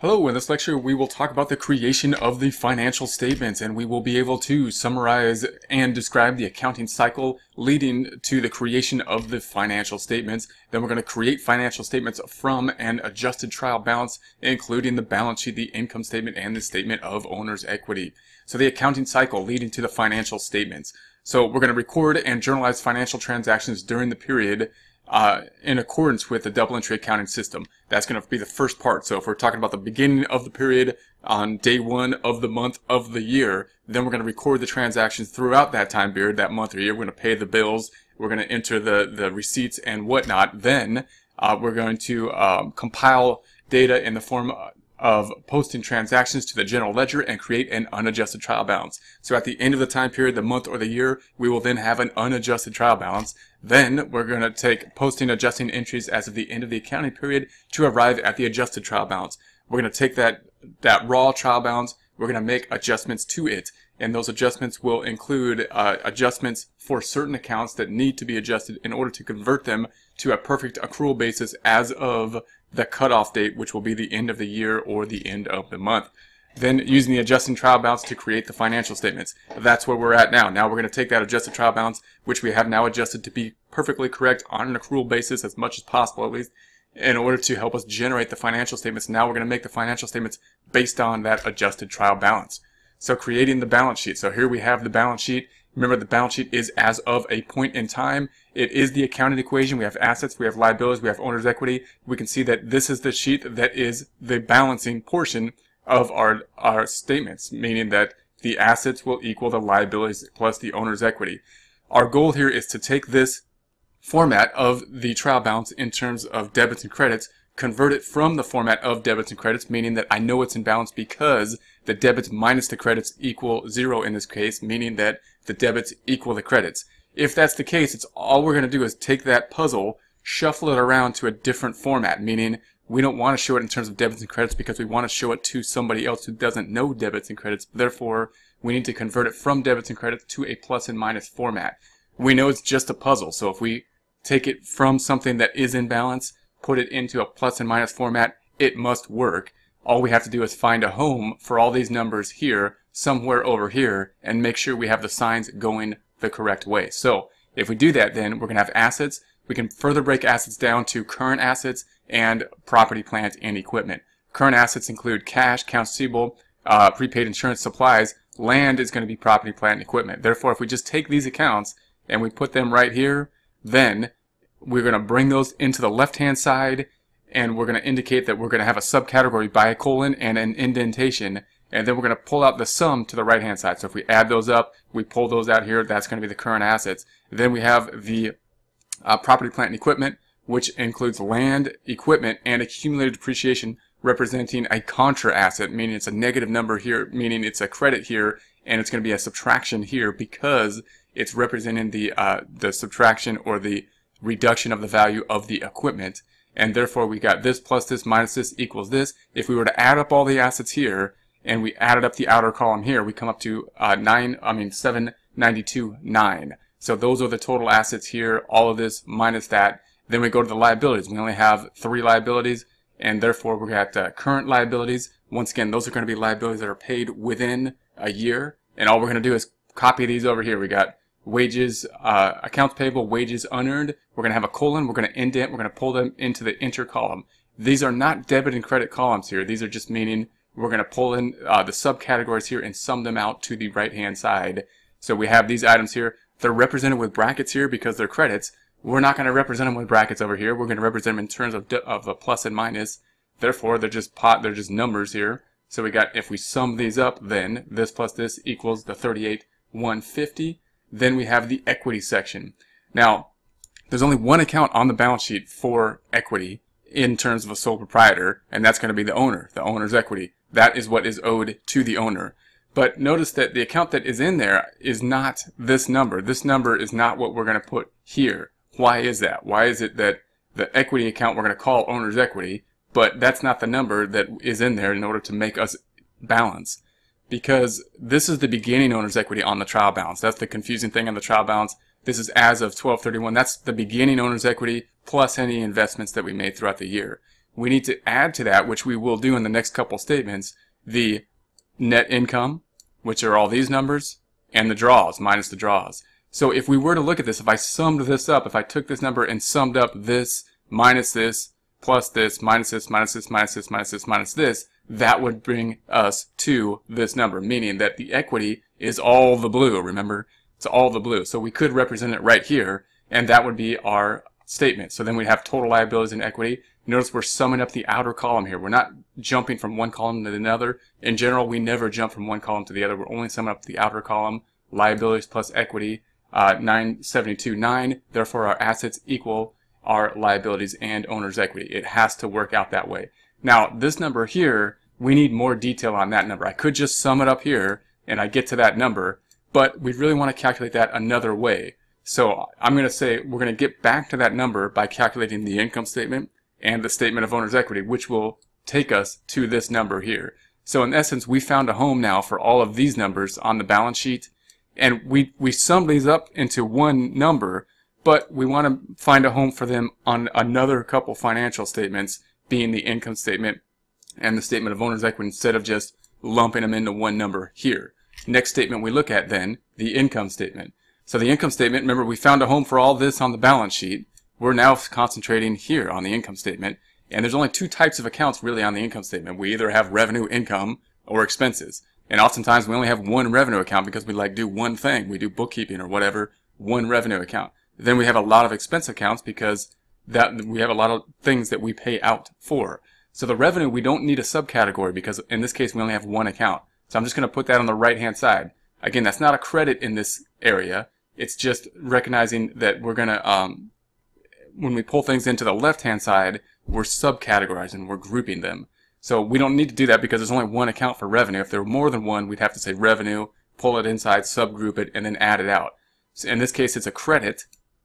Hello, in this lecture we will talk about the creation of the financial statements, and we will be able to summarize and describe the accounting cycle leading to the creation of the financial statements. Then we're going to create financial statements from an adjusted trial balance, including the balance sheet, the income statement, and the statement of owner's equity. So the accounting cycle leading to the financial statements. So we're going to record and journalize financial transactions during the period in accordance with the double entry accounting system. That's going to be the first part. So if we're talking about the beginning of the period on day one of the month of the year, then we're going to record the transactions throughout that time period, that month or year. We're going to pay the bills. We're going to enter the receipts and whatnot. Then we're going to compile data in the form of posting transactions to the general ledger and create an unadjusted trial balance. So at the end of the time period, the month or the year, we will then have an unadjusted trial balance. Then we're going to take posting adjusting entries as of the end of the accounting period to arrive at the adjusted trial balance. We're going to take that raw trial balance, we're going to make adjustments to it, and those adjustments will include adjustments for certain accounts that need to be adjusted in order to convert them to a perfect accrual basis as of the cutoff date, which will be the end of the year or the end of the month. Then using the adjusting trial balance to create the financial statements. That's where we're at now. Now we're going to take that adjusted trial balance, which we have now adjusted to be perfectly correct on an accrual basis as much as possible, at least, in order to help us generate the financial statements. Now we're going to make the financial statements based on that adjusted trial balance. So creating the balance sheet. So here we have the balance sheet. Remember, the balance sheet is as of a point in time. It is the accounting equation. We have assets, we have liabilities, we have owner's equity. We can see that this is the sheet that is the balancing portion of our statements, meaning that the assets will equal the liabilities plus the owner's equity. Our goal here is to take this format of the trial balance in terms of debits and credits, convert it from the format of debits and credits, meaning that I know it's in balance because the debits minus the credits equal zero in this case, meaning that the debits equal the credits. If that's the case, it's all we're going to do is take that puzzle, shuffle it around to a different format, meaning we don't want to show it in terms of debits and credits because we want to show it to somebody else who doesn't know debits and credits. Therefore, we need to convert it from debits and credits to a plus and minus format. We know it's just a puzzle, so if we take it from something that is in balance, put it into a plus and minus format, it must work. All we have to do is find a home for all these numbers here, somewhere over here, and make sure we have the signs going the correct way. So if we do that, then we're going to have assets. We can further break assets down to current assets and property, plant, and equipment. Current assets include cash, accounts receivable, prepaid insurance, supplies. Land is going to be property, plant, and equipment. Therefore, if we just take these accounts and we put them right here, then we're going to bring those into the left-hand side, and we're going to indicate that we're going to have a subcategory by a colon and an indentation, and then we're going to pull out the sum to the right-hand side. So if we add those up, we pull those out here, that's going to be the current assets. Then we have the property, plant, and equipment, which includes land, equipment, and accumulated depreciation, representing a contra asset, meaning it's a negative number here, meaning it's a credit here, and it's going to be a subtraction here because it's representing the subtraction or the reduction of the value of the equipment, and therefore we got this plus this minus this equals this. If we were to add up all the assets here and we added up the outer column here, we come up to 792.9. So those are the total assets here, all of this minus that. Then we go to the liabilities. We only have three liabilities, and therefore we got current liabilities. Once again, those are going to be liabilities that are paid within a year, and all we're going to do is copy these over here. We got wages, accounts payable, wages unearned. We're going to have a colon, we're going to indent, we're going to pull them into the enter column. These are not debit and credit columns here. These are just meaning we're going to pull in the subcategories here and sum them out to the right-hand side. So we have these items here. They're represented with brackets here because they're credits. We're not going to represent them with brackets over here. We're going to represent them in terms of a plus and minus. Therefore, they're just numbers here. So we got, if we sum these up, then this plus this equals the 38,150. Then we have the equity section. Now, there's only one account on the balance sheet for equity in terms of a sole proprietor, and that's going to be the owner, the owner's equity. That is what is owed to the owner. But notice that the account that is in there is not this number. This number is not what we're going to put here. Why is that? Why is it that the equity account we're going to call owner's equity, but that's not the number that is in there in order to make us balance? Because this is the beginning owner's equity on the trial balance. That's the confusing thing on the trial balance. This is as of 12/31. That's the beginning owner's equity plus any investments that we made throughout the year. we need to add to that, which we will do in the next couple statements, the net income, which are all these numbers, and the draws, minus the draws. So if we were to look at this, if I summed this up, if I took this number and summed up this, minus this, plus this, minus this, minus this, minus this, minus this, minus this, that would bring us to this number, meaning that the equity is all the blue, remember? It's all the blue. So we could represent it right here, and that would be our statement. So then we'd have total liabilities and equity. Notice we're summing up the outer column here. We're not jumping from one column to another. In general, we never jump from one column to the other. We're only summing up the outer column, liabilities plus equity, 972.9. Therefore, our assets equal our liabilities and owner's equity. It has to work out that way. Now, this number here, we need more detail on that number. I could just sum it up here, and I get to that number, but we really want to calculate that another way. So I'm going to say we're going to get back to that number by calculating the income statement and the statement of owner's equity, which will take us to this number here. So in essence, we found a home now for all of these numbers on the balance sheet, and we summed these up into one number, but we want to find a home for them on another couple financial statements, being the income statement and the statement of owner's equity, instead of just lumping them into one number here. Next statement we look at then, the income statement. So the income statement, remember we found a home for all this on the balance sheet. We're now concentrating here on the income statement, and there's only two types of accounts really on the income statement. We either have revenue income or expenses, and oftentimes we only have one revenue account because we like do one thing. We do bookkeeping or whatever, one revenue account. Then we have a lot of expense accounts because that we have a lot of things that we pay out for. So the revenue, we don't need a subcategory because in this case we only have one account. So I'm just going to put that on the right hand side. Again, that's not a credit in this area. It's just recognizing that we're going to, when we pull things into the left hand side, we're subcategorizing, we're grouping them. So we don't need to do that because there's only one account for revenue. If there were more than one, we'd have to say revenue, pull it inside, subgroup it, and then add it out. So in this case it's a credit.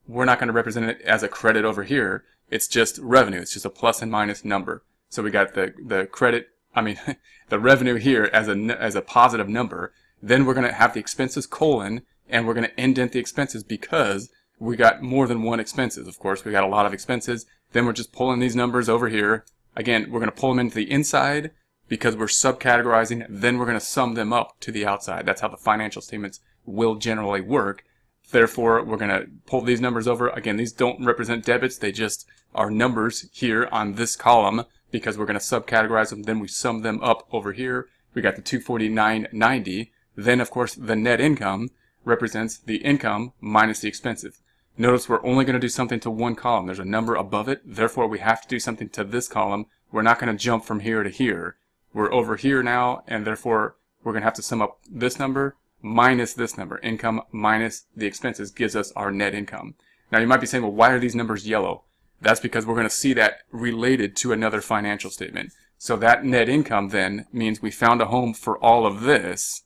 We're not going to represent it as a credit over here. It's just revenue. It's just a plus and minus number. So we got the credit, the revenue here as a positive number. Then we're going to have the expenses colon, and we're going to indent the expenses because we got more than one expenses. Of course, we got a lot of expenses. Then we're just pulling these numbers over here. Again, we're going to pull them into the inside because we're subcategorizing. Then we're going to sum them up to the outside. That's how the financial statements will generally work. Therefore, we're going to pull these numbers over. Again, these don't represent debits. They just are numbers here on this column because we're going to subcategorize them. Then we sum them up over here. We got the 249.90. Then, of course, the net income represents the income minus the expenses. Notice we're only going to do something to one column. There's a number above it. Therefore, we have to do something to this column. We're not going to jump from here to here. We're over here now, and therefore, we're going to have to sum up this number minus this number. Income minus the expenses gives us our net income. Now you might be saying, well, why are these numbers yellow? That's because we're going to see that related to another financial statement. So that net income then means we found a home for all of this,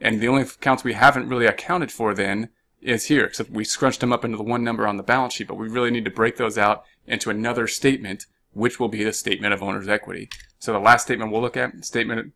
and the only accounts we haven't really accounted for then is here, except we scrunched them up into the one number on the balance sheet, but we really need to break those out into another statement, which will be the statement of owner's equity. So the last statement we'll look at, statement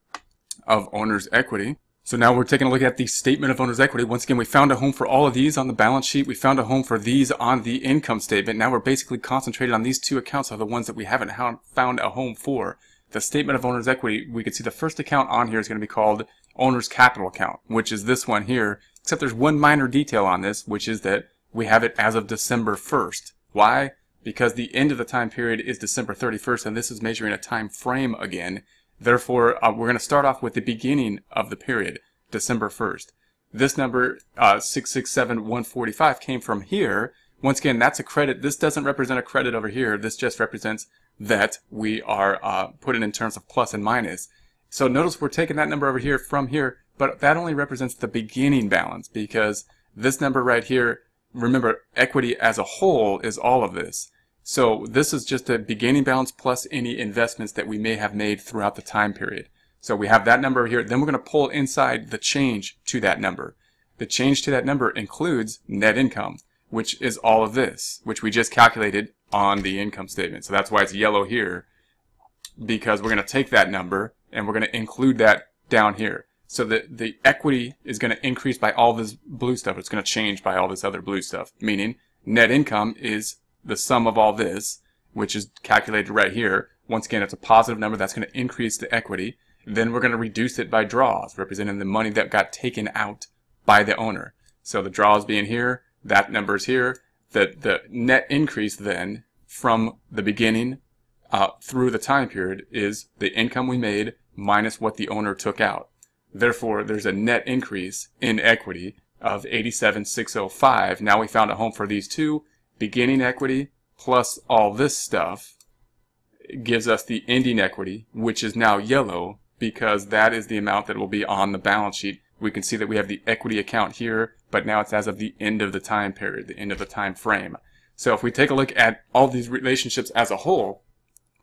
of owner's equity. So now we're taking a look at the statement of owner's equity. Once again, we found a home for all of these on the balance sheet. We found a home for these on the income statement. Now we're basically concentrated on these two accounts are the ones that we haven't found a home for. The statement of owner's equity, we can see the first account on here is going to be called owner's capital account, which is this one here, except there's one minor detail on this, which is that we have it as of December 1st. Why? Because the end of the time period is December 31st, and this is measuring a time frame again. Therefore, we're going to start off with the beginning of the period, December 1st. This number, 667,145, came from here. Once again, that's a credit. This doesn't represent a credit over here. This just represents that we are putting in terms of plus and minus. So notice we're taking that number over here from here, but that only represents the beginning balance because this number right here, remember, equity as a whole is all of this. So this is just a beginning balance plus any investments that we may have made throughout the time period. So we have that number here. Then we're going to pull inside the change to that number. The change to that number includes net income, which is all of this, which we just calculated on the income statement. So that's why it's yellow here, because we're going to take that number and we're going to include that down here. So the equity is going to increase by all this blue stuff. It's going to change by all this other blue stuff, meaning net income is the sum of all this, which is calculated right here, Once again, it's a positive number. That's going to increase the equity. Then we're going to reduce it by draws, representing the money that got taken out by the owner. So the draws being here, that number's here. The net increase then from the beginning through the time period is the income we made minus what the owner took out. Therefore, there's a net increase in equity of 87,605. Now we found a home for these two. Beginning equity plus all this stuff gives us the ending equity, which is now yellow because that is the amount that will be on the balance sheet. We can see that we have the equity account here, but now it's as of the end of the time period, the end of the time frame. So if we take a look at all these relationships as a whole,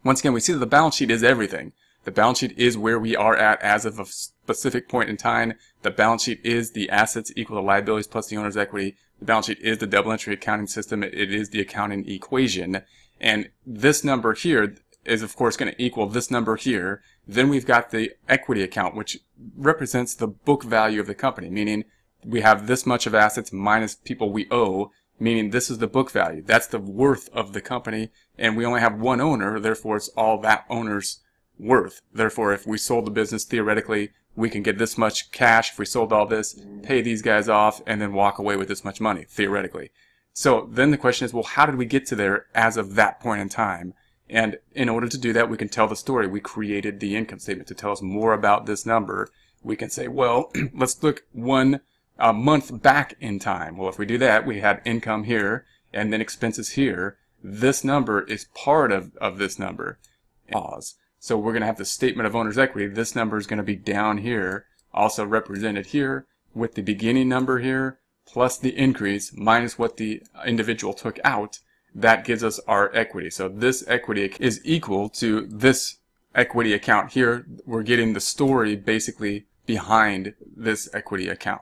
once again, we see that the balance sheet is everything. The balance sheet is where we are at as of a specific point in time. The balance sheet is the assets equal to liabilities plus the owner's equity. The balance sheet is the double entry accounting system. It is the accounting equation. And this number here is, of course, going to equal this number here. Then we've got the equity account, which represents the book value of the company, meaning we have this much of assets minus people we owe, meaning this is the book value. That's the worth of the company. And we only have one owner, therefore it's all that owner's worth. Therefore, if we sold the business, theoretically, we can get this much cash if we sold all this, pay these guys off, and then walk away with this much money, theoretically. So then the question is, well, how did we get to there as of that point in time? And in order to do that, we can tell the story. We created the income statement to tell us more about this number. We can say, well, let's look one month back in time. Well, if we do that, we had income here and then expenses here. This number is part of this number. So we're going to have the statement of owner's equity. This number is going to be down here, also represented here with the beginning number here, plus the increase minus what the individual took out. That gives us our equity. So this equity is equal to this equity account here. We're getting the story basically behind this equity account.